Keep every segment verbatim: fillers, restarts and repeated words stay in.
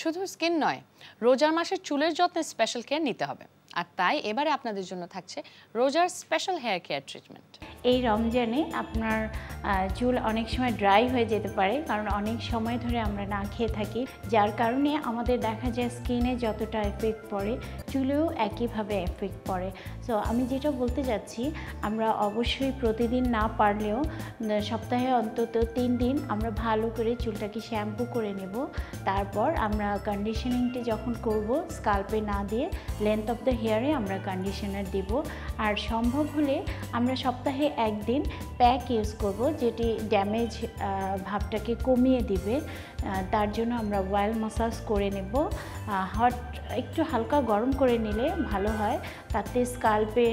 শুধু স্কিন নয়, রোজার মাসের চুলের যত্নে স্পেশাল কেয়ার নিতে হবে। আর তাই এবারে আপনাদের জন্য থাকছে রোজার স্পেশাল হেয়ার কেয়ার ট্রিটমেন্ট। এই রমজানে আপনার চুল অনেক সময় ড্রাই হয়ে যেতে পারে, কারণ অনেক সময় ধরে আমরা না খেয়ে থাকি, যার কারণে আমাদের দেখা যায় স্কিনে যতটা এফেক্ট পড়ে চুলেও একইভাবে এফেক্ট পড়ে। সো আমি যেটা বলতে যাচ্ছি, আমরা অবশ্যই প্রতিদিন না পারলেও সপ্তাহে অন্তত তিন দিন আমরা ভালো করে চুলটাকে শ্যাম্পু করে নেব। তারপর আমরা কন্ডিশনিংটি যখন করব, স্কাল্পে না দিয়ে লেন্থ অফ দ্য হেয়ারে আমরা কন্ডিশনার দেব। আর সম্ভব হলে আমরা সপ্তাহে একদিন প্যাক ইউজ করব, যেটি ড্যামেজ ভাবটাকে কমিয়ে দিবে। তার জন্য আমরা ওয়েল ম্যাসাজ করে নেব, হট একটু হালকা গরম করে নিলে ভালো হয়, তাতে স্কাল্পে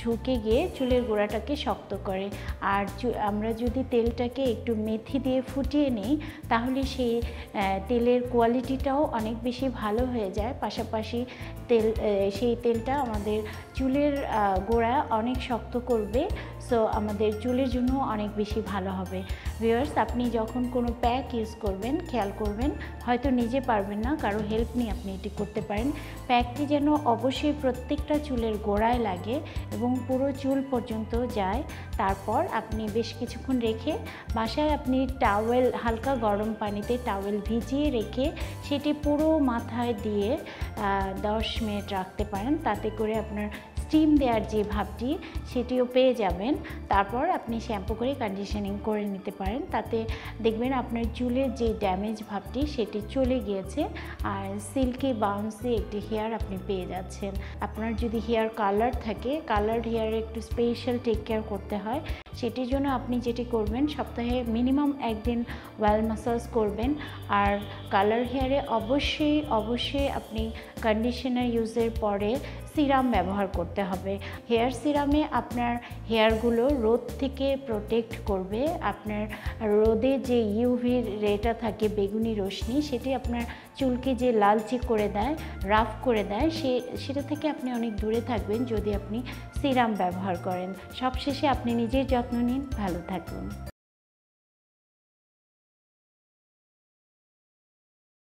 ঝুঁকে গিয়ে চুলের গোড়াটাকে শক্ত করে। আর আমরা যদি তেলটাকে একটু মেথি দিয়ে ফুটিয়ে নিই, তাহলে সেই তেলের কোয়ালিটিটাও অনেক বেশি ভালো হয়ে যায়। পাশাপাশি তেল সেই তেলটা আমাদের চুলের গোড়া অনেক শক্ত করবে, সো আমাদের চুলের জন্য অনেক বেশি ভালো হবে। ভিউয়ার্স, আপনি যখন কোনো প্যাক ইউজ করবেন খেয়াল করবেন, হয়তো নিজে পারবেন না, কারো হেল্প নিয়ে আপনি এটি করতে পারেন। প্যাকটি যেন অবশ্যই প্রত্যেকটা চুলের গোড়ায় লাগে এবং পুরো চুল পর্যন্ত যায়। তারপর আপনি বেশ কিছুক্ষণ রেখে বাসায় আপনি টাওয়েল, হালকা গরম পানিতে টাওয়েল ভিজিয়ে রেখে সেটি পুরো মাথায় দিয়ে দশ মিনিট রাখতে পারেন। তাতে করে আপনার স্টিম দেওয়ার যে ভাবটি সেটিও পেয়ে যাবেন। তারপর আপনি শ্যাম্পু করে কন্ডিশনিং করে নিতে পারেন, তাতে দেখবেন আপনার চুলের যে ড্যামেজ ভাবটি সেটি চলে গিয়েছে আর সিল্কি বাউন্সি একটি হেয়ার আপনি পেয়ে যাচ্ছেন। আপনার যদি হেয়ার কালার থাকে, কালার্ড হেয়ারে একটু স্পেশাল টেক কেয়ার করতে হয়, সেটির জন্য আপনি যেটি করবেন, সপ্তাহে মিনিমাম একদিন ওয়েল ম্যাসাজ করবেন। আর কালার হেয়ারে অবশ্যই অবশ্যই আপনি কন্ডিশনার ইউজের পরে সিরাম ব্যবহার করতে হবে। হেয়ার সিরামে আপনার হেয়ারগুলো রোদ থেকে প্রোটেক্ট করবে। আপনার রোদে যে ইউভি রেটা থাকে, বেগুনি রশ্মি, সেটি আপনার চুলকে যে লালচে করে দেয়, রাফ করে দেয়, সে সেটা থেকে আপনি অনেক দূরে থাকবেন যদি আপনি সিরাম ব্যবহার করেন। সবশেষে আপনি নিজের যত্ন নিন, ভালো থাকুন।